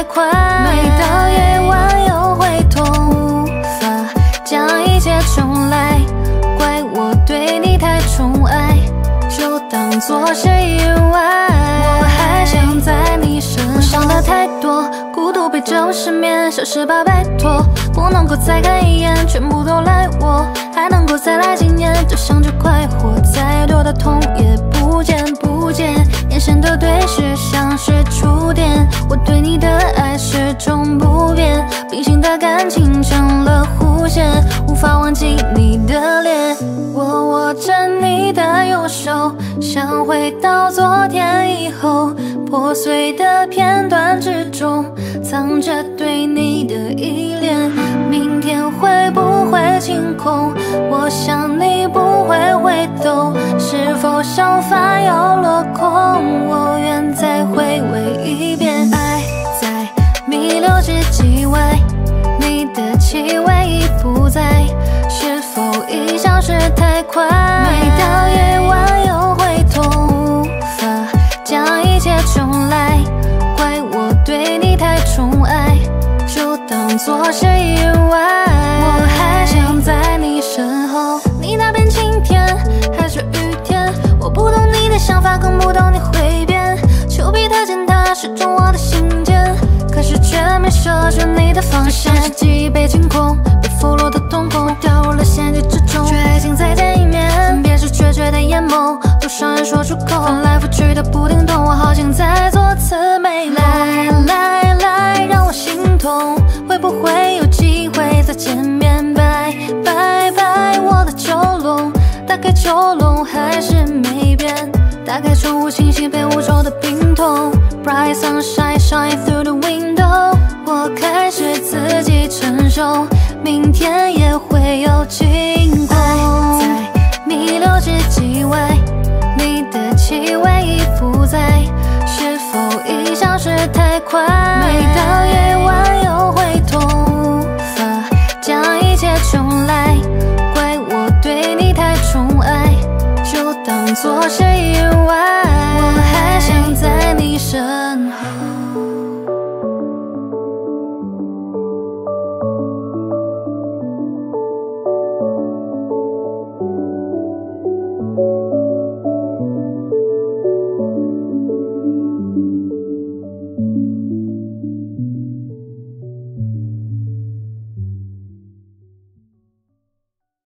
太快，每到夜晚又会痛，无法将一切重来。怪我对你太宠爱，就当作是意外。我还想在你身上的太多，孤独被整失眠，小事把摆脱。不能够再看一眼，全部都赖我。还能够再来几年，就想着快活，再多的痛也不见。 眼神的对视像是触电，我对你的爱始终不变，平行的感情成了弧线，无法忘记你的脸。我握着你的右手，想回到昨天以后，破碎的片段之中，藏着对你的依恋。明天会不会晴空？我想你不会回头，是否想法又落空？ 我愿再回味一遍，爱在弥留之际外，你的气味已不在，是否已消失太快？每到夜晚又会痛，无法将一切重来。怪我对你太宠爱，就当作是意外。我还想在你身后，你那边晴天还是雨天？我不懂你的想法，更不懂你。 是中我的心间，可是却没射准你的防线。记忆被清空，被俘虏的瞳孔掉入了陷阱之中。决定再见一面，分别是决绝的眼眸，多少人说出口，翻来覆去的不停顿。我好想再做次美梦，来，让我心痛。会不会有机会再见面？拜拜，我的囚笼，打开囚笼还是没变，打开宠物清晰被污浊的病痛。 Bright sunshine shine through the window， 我开始自己承受，明天也会有晴空。爱在弥留之际外，你的气味已不在，是否已消失太快？每到夜晚又会痛，无法将一切重来。怪我对你太宠爱，就当作是意外。